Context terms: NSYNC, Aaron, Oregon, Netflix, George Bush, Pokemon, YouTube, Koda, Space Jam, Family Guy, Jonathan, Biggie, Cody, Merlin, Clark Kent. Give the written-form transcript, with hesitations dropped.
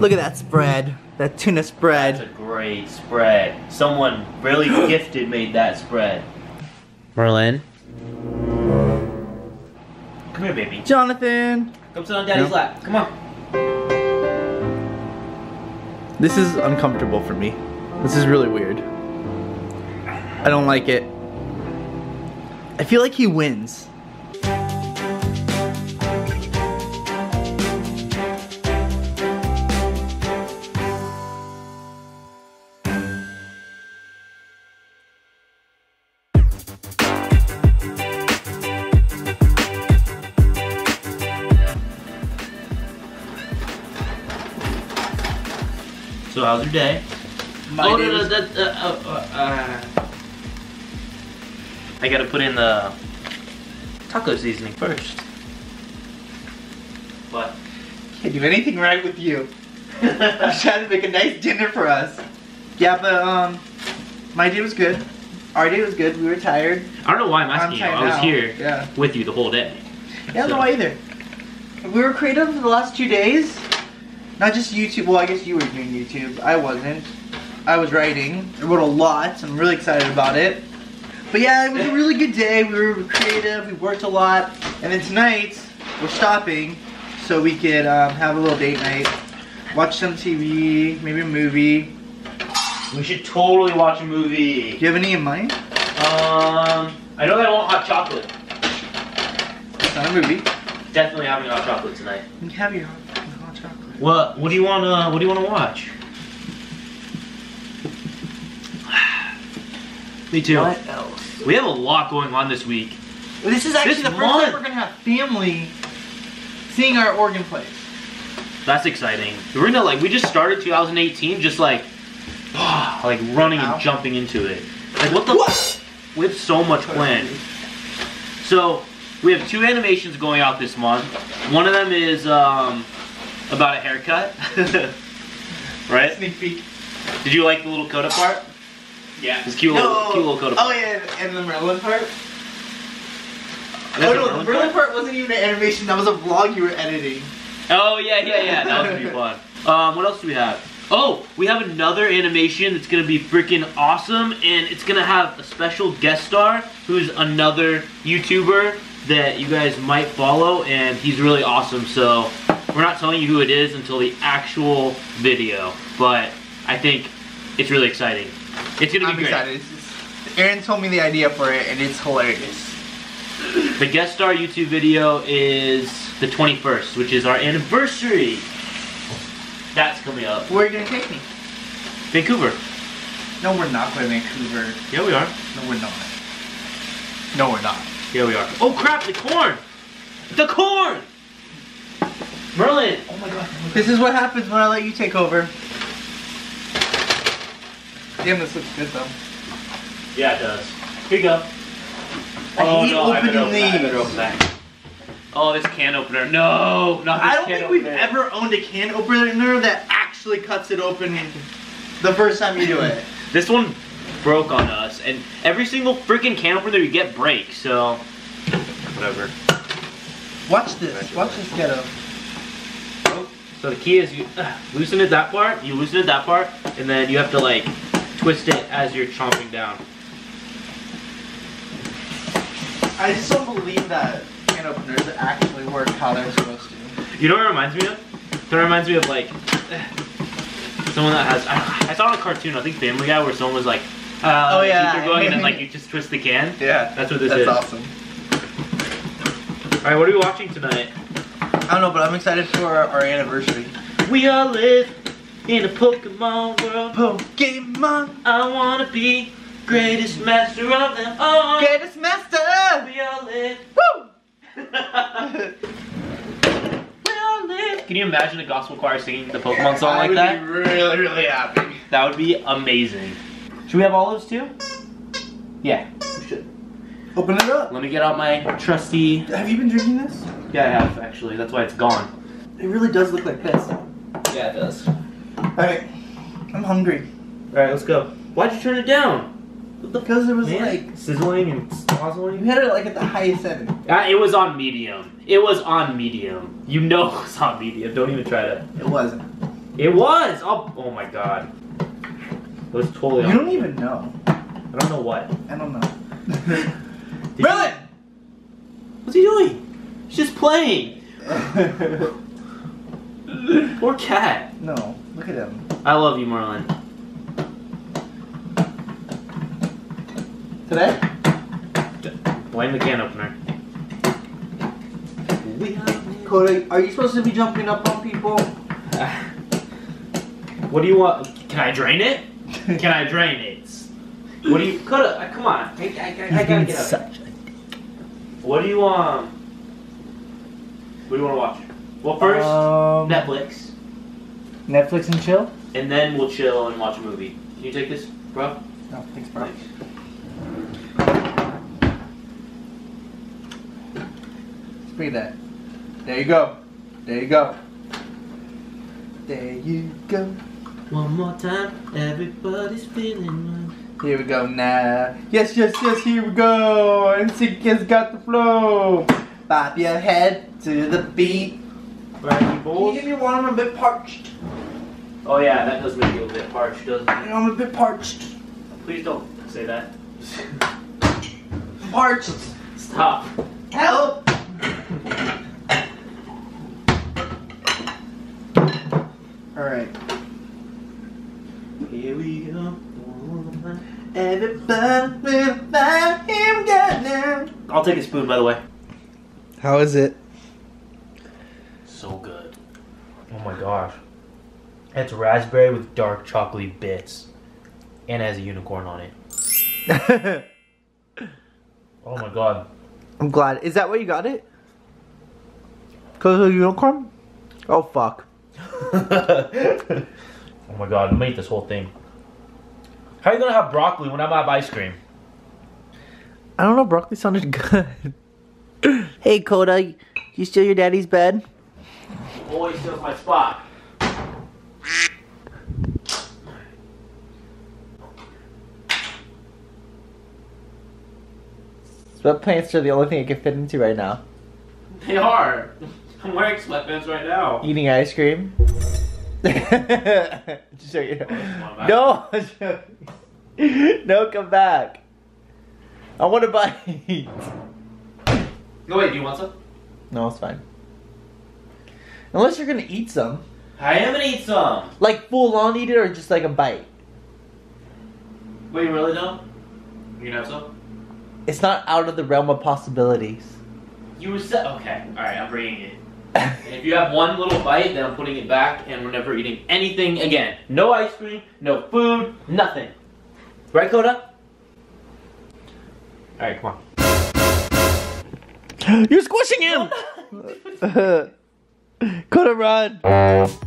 Look at that spread. That tuna spread. That's a great spread. Someone really gifted made that spread. Merlin. Come here, baby. Jonathan. Come sit on Daddy's lap. Come on. This is uncomfortable for me. This is really weird. I don't like it. I feel like he wins. So how's your day? I gotta put in the taco seasoning first. What? Can't do anything right with you. I'm trying to make a nice dinner for us. Yeah, but my day was good. Our day was good. We were tired. I don't know why I'm asking you. I was here with you the whole day. Yeah, I don't know why either. We were creative for the last 2 days. Not just YouTube, well I guess you were doing YouTube, I wasn't. I was writing, I wrote a lot, so I'm really excited about it. But yeah, it was a really good day, we were creative, we worked a lot. And then tonight, we're stopping so we could have a little date night. Watch some TV, maybe a movie. We should totally watch a movie. Do you have any in mind? I know that I want hot chocolate. It's not a movie. Definitely having hot chocolate tonight. You can have your hot chocolate. What do you want to watch? Me too. What else? We have a lot going on this week. Well, this is actually the first time we're gonna have family seeing our Oregon place. That's exciting. We're gonna we just started 2018 just like running and jumping into it. Like what the f we have so much planned. So we have 2 animations going out this month. One of them is about a haircut, right? Sneak peek. Did you like the little Koda part? Yeah. This cute little Koda part. Oh yeah, and the Merlin part? Oh no, the Merlin part wasn't even an animation, that was a vlog you were editing. Oh yeah, that was pretty fun. What else do we have? Oh, we have another animation that's gonna be freaking awesome, and it's gonna have a special guest star who's another YouTuber that you guys might follow, and he's really awesome, so we're not telling you who it is until the actual video, but I think it's really exciting. It's gonna be great. I'm excited. Aaron told me the idea for it, and it's hilarious. The guest star YouTube video is the 21st, which is our anniversary. That's coming up. Where are you gonna take me? Vancouver. No, we're not going to Vancouver. Yeah, we are. No, we're not. No, we're not. Yeah, we are. Oh crap! The corn. The corn. Merlin! Oh my god. This is what happens when I let you take over. Damn, this looks good though. Yeah, it does. Here you go. Oh no, I better open that. Oh, this can opener. No, not this can opener. I don't think we've ever owned a can opener that actually cuts it open the first time you do it. This one broke on us, and every single freaking can opener that we get breaks, so whatever. Watch this. Watch this get up. So the key is you loosen it that part, you loosen it that part, and then you have to twist it as you're chomping down. I just don't believe that can openers actually work how they're supposed to. You know what it reminds me of? That reminds me of someone that has, I saw on a cartoon, I think Family Guy, where someone was like, oh yeah, teeth are going, and then you just twist the can. Yeah, that's what this is. That's awesome. Alright, what are we watching tonight? I don't know, but I'm excited for our anniversary. We all live in a Pokemon world. Pokemon. I want to be greatest master of them all. Greatest master. We all live. Woo! We all live. Can you imagine a gospel choir singing the Pokemon song like that? I would be really, really happy. That would be amazing. Should we have all those too? Yeah, we should. Open it up. Let me get out my trusty... Have you been drinking this? Yeah, I have, actually. That's why it's gone. It really does look like piss. Yeah, it does. Alright. I'm hungry. Alright, let's go. Why'd you turn it down? Because it was sizzling and snozzling. You had it at the highest setting. It was on medium. You know it was on medium. Don't even try to... It wasn't. It was! Oh my god. It was totally on. You don't even know. I don't know what. I don't know. Merlin! What's he doing? He's just playing. Poor cat. No, look at him. I love you, Merlin. Today? Blame the can opener. Cody, are you supposed to be jumping up on people? What do you want? Can I drain it? Can I drain it? What do you? Koda, come on! I gotta get up. Such a dick. What do you want to watch? Well, first Netflix. Netflix and chill. And then we'll chill and watch a movie. Can you take this, bro? No, thanks, bro. Thanks. Speak that. There you go. There you go. There you go. One more time, everybody's feeling right. Here we go now. Yes, yes, yes, here we go. And NSYNC has got the flow. Bob your head to the beat. Right, can you give me one? I'm a bit parched. Oh, yeah, that does make you a bit parched, doesn't it? I'm a bit parched. Please don't say that. Parched. Stop. Help. Alright. Here we go. I'll take a spoon, by the way. How is it? So good. Oh my gosh. It's raspberry with dark chocolate bits. And it has a unicorn on it. Oh my god. I'm glad. Is that where you got it? Because of the unicorn? Oh fuck. Oh my god, I'm gonna eat this whole thing. How are you gonna have broccoli when I'm out of ice cream? I don't know, broccoli sounded good. Hey Koda, you steal your daddy's bed? Boy steals my spot. Sweatpants are the only thing I can fit into right now. They are. I'm wearing sweatpants right now. Eating ice cream? Show you. No, no, come back. I want to bite. No, wait, do you want some? No, it's fine. Unless you're gonna eat some. I am gonna eat some. Like full on eat it, or just like a bite. Wait, you really don't? You gonna have some? It's not out of the realm of possibilities. You were set. Okay, all right, I'm bringing it. And if you have one little bite, then I'm putting it back, and we're never eating anything again. No ice cream, no food, nothing. Right, Koda? All right, come on. You're squishing him. Koda, run.